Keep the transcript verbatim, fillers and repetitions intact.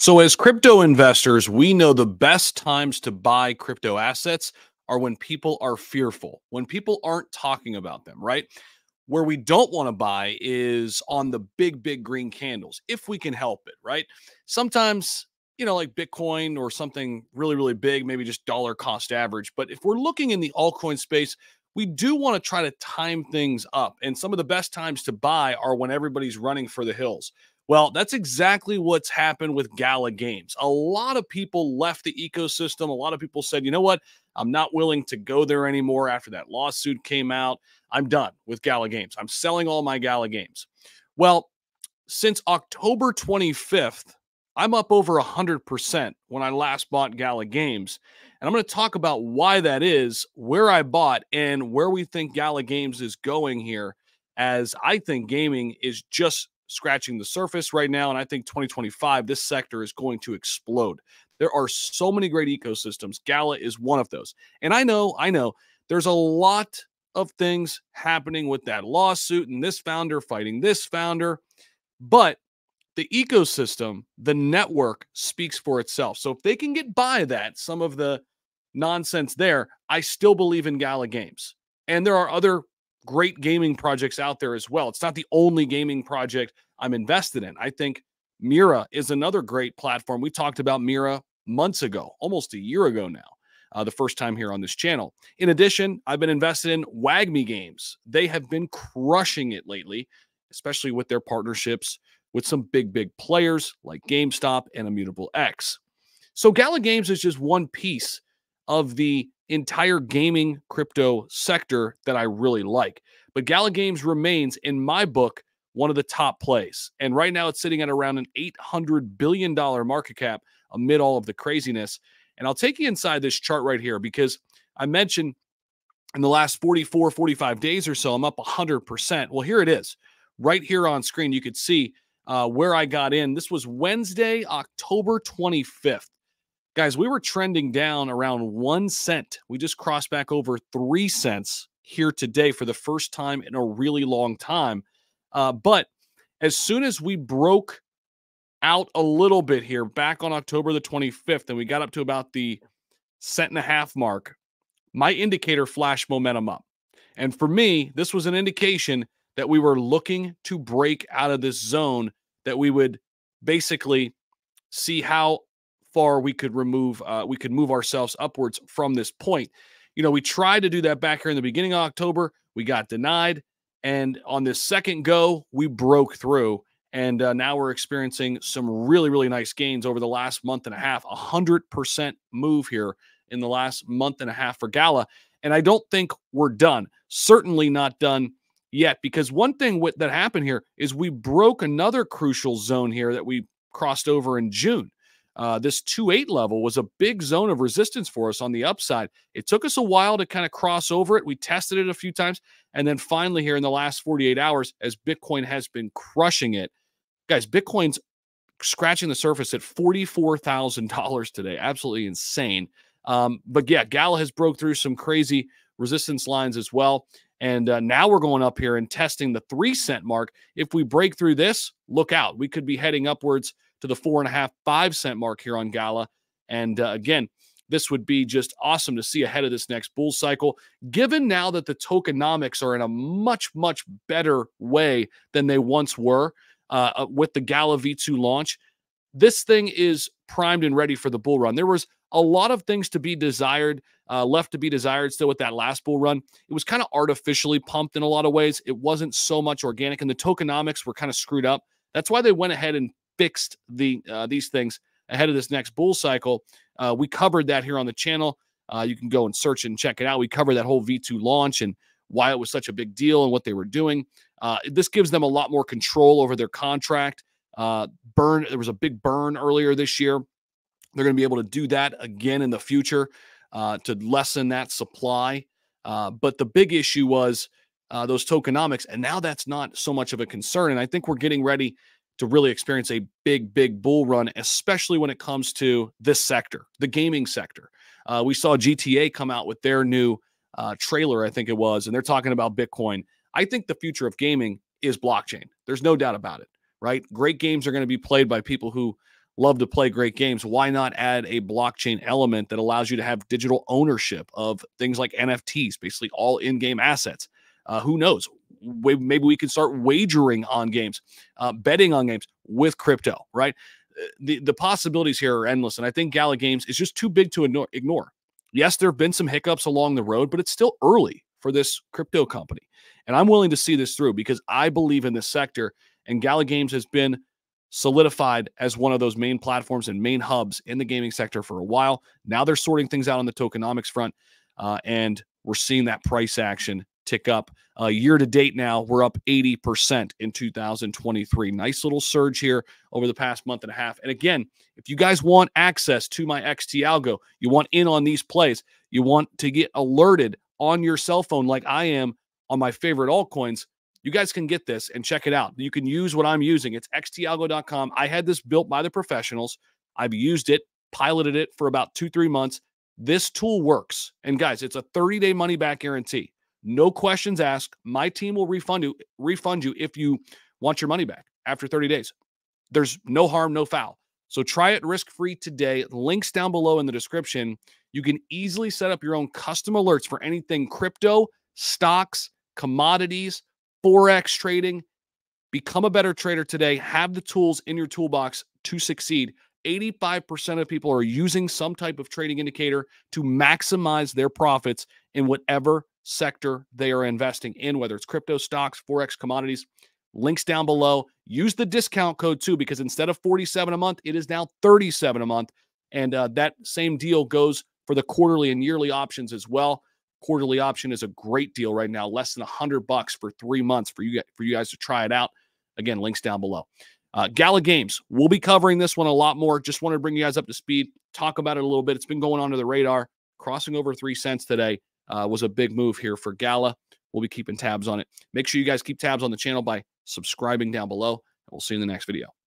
So as crypto investors, we know the best times to buy crypto assets are when people are fearful, when people aren't talking about them, right? Where we don't want to buy is on the big, big green candles, if we can help it, right? Sometimes, you know, like Bitcoin or something really, really big, maybe just dollar cost average. But if we're looking in the altcoin space, we do want to try to time things up. And some of the best times to buy are when everybody's running for the hills. Well, that's exactly what's happened with Gala Games. A lot of people left the ecosystem. A lot of people said, you know what? I'm not willing to go there anymore after that lawsuit came out. I'm done with Gala Games. I'm selling all my Gala Games. Well, since October twenty-fifth, I'm up over one hundred percent when I last bought Gala Games. And I'm going to talk about why that is, where I bought, and where we think Gala Games is going here, as I think gaming is just scratching the surface right now. And I think twenty twenty-five, this sector is going to explode. There are so many great ecosystems. Gala is one of those. And I know, I know there's a lot of things happening with that lawsuit and this founder fighting this founder, but the ecosystem, the network speaks for itself. So if they can get by that, some of the nonsense there, I still believe in Gala Games. And there are other great gaming projects out there as well. It's not the only gaming project I'm invested in. I think Mira is another great platform. We talked about Mira months ago, almost a year ago now, uh, the first time here on this channel. In addition, I've been invested in Wagme Games. They have been crushing it lately, especially with their partnerships with some big, big players like GameStop and Immutable X. So Gala Games is just one piece of the entire gaming crypto sector that I really like. But Gala Games remains, in my book, one of the top plays. And right now it's sitting at around an eight hundred billion dollars market cap amid all of the craziness. And I'll take you inside this chart right here, because I mentioned in the last forty-four, forty-five days or so, I'm up one hundred percent. Well, here it is. Right here on screen, you could see uh, where I got in. This was Wednesday, October twenty-fifth. Guys, we were trending down around one cent. We just crossed back over three cents here today for the first time in a really long time. Uh, but as soon as we broke out a little bit here, back on October the twenty-fifth, and we got up to about the cent and a half mark, my indicator flashed momentum up. And for me, this was an indication that we were looking to break out of this zone, that we would basically see how far we could remove, uh, we could move ourselves upwards from this point. You know, we tried to do that back here in the beginning of October. We got denied. And on this second go, we broke through. And uh, now we're experiencing some really, really nice gains over the last month and a half, a hundred percent move here in the last month and a half for Gala. And I don't think we're done. Certainly not done yet, because one thing with, that happened here is we broke another crucial zone here that we crossed over in June. Uh, this two eight level was a big zone of resistance for us on the upside. It took us a while to kind of cross over it. We tested it a few times. And then finally here in the last forty-eight hours, as Bitcoin has been crushing it, guys, Bitcoin's scratching the surface at forty-four thousand dollars today. Absolutely insane. Um, but yeah, Gala has broke through some crazy resistance lines as well. And uh, now we're going up here and testing the three cent mark. If we break through this, look out. We could be heading upwards to the four and a half, five cent mark here on Gala. And uh, again, this would be just awesome to see ahead of this next bull cycle, given now that the tokenomics are in a much, much better way than they once were uh, with the Gala V two launch. This thing is primed and ready for the bull run. There was a lot of things to be desired, uh, left to be desired still with that last bull run. It was kind of artificially pumped in a lot of ways. It wasn't so much organic, and the tokenomics were kind of screwed up. That's why they went ahead and fixed the uh, these things ahead of this next bull cycle. Uh, we covered that here on the channel. Uh, you can go and search and check it out. We covered that whole V two launch and why it was such a big deal and what they were doing. Uh, this gives them a lot more control over their contract. Uh, burn. There was a big burn earlier this year. They're going to be able to do that again in the future uh, to lessen that supply. Uh, but the big issue was uh, those tokenomics, and now that's not so much of a concern. And I think we're getting ready to really experience a big, big bull run, especially when it comes to this sector, the gaming sector. Uh, we saw G T A come out with their new uh, trailer, I think it was, and they're talking about Bitcoin. I think the future of gaming is blockchain. There's no doubt about it, right? Great games are going to be played by people who love to play great games. Why not add a blockchain element that allows you to have digital ownership of things like N F Ts, basically all in-game assets? Uh, who knows? Maybe we can start wagering on games, uh, betting on games with crypto, right? The, the possibilities here are endless, and I think Gala Games is just too big to ignore. Yes, there have been some hiccups along the road, but it's still early for this crypto company. And I'm willing to see this through because I believe in this sector, and Gala Games has been solidified as one of those main platforms and main hubs in the gaming sector for a while. Now they're sorting things out on the tokenomics front, uh, and we're seeing that price action tick up. Uh, year to date now, we're up eighty percent in two thousand twenty-three. Nice little surge here over the past month and a half. And again, if you guys want access to my X T algo, you want in on these plays, you want to get alerted on your cell phone like I am on my favorite altcoins, you guys can get this and check it out. You can use what I'm using. It's X T algo dot com. I had this built by the professionals. I've used it, piloted it for about two, three months. This tool works. And guys, it's a thirty day money back guarantee. No questions asked. My team will refund you, refund you if you want your money back after thirty days. There's no harm, no foul. So try it risk-free today. Links down below in the description. You can easily set up your own custom alerts for anything crypto, stocks, commodities, Forex trading. Become a better trader today. Have the tools in your toolbox to succeed. eighty-five percent of people are using some type of trading indicator to maximize their profits in whatever sector they are investing in, whether it's crypto, stocks, Forex, commodities. Links down below. Use the discount code too, because instead of forty-seven a month, it is now thirty-seven a month. And uh, that same deal goes for the quarterly and yearly options as well. Quarterly option is a great deal right now, less than one hundred bucks for three months for you, for you guys to try it out. Again, links down below. Uh, Gala Games, we'll be covering this one a lot more. Just wanted to bring you guys up to speed, talk about it a little bit. It's been going under the radar. Crossing over three cents today uh, was a big move here for Gala. We'll be keeping tabs on it. Make sure you guys keep tabs on the channel by subscribing down below, and we'll see you in the next video.